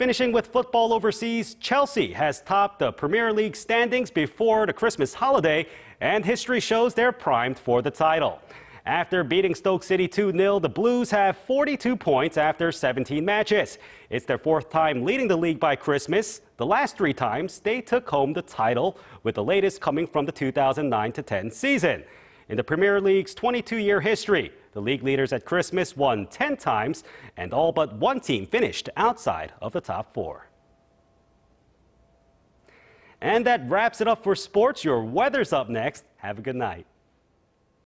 Finishing with football overseas, Chelsea has topped the Premier League standings before the Christmas holiday, and history shows they're primed for the title. After beating Stoke City 2-0, the Blues have 42 points after 17 matches. It's their fourth time leading the league by Christmas. The last three times, they took home the title, with the latest coming from the 2009-10 season. In the Premier League's 22-year history, the league leaders at Christmas won 10 times, and all but one team finished outside of the top four. And that wraps it up for sports. Your weather's up next. Have a good night.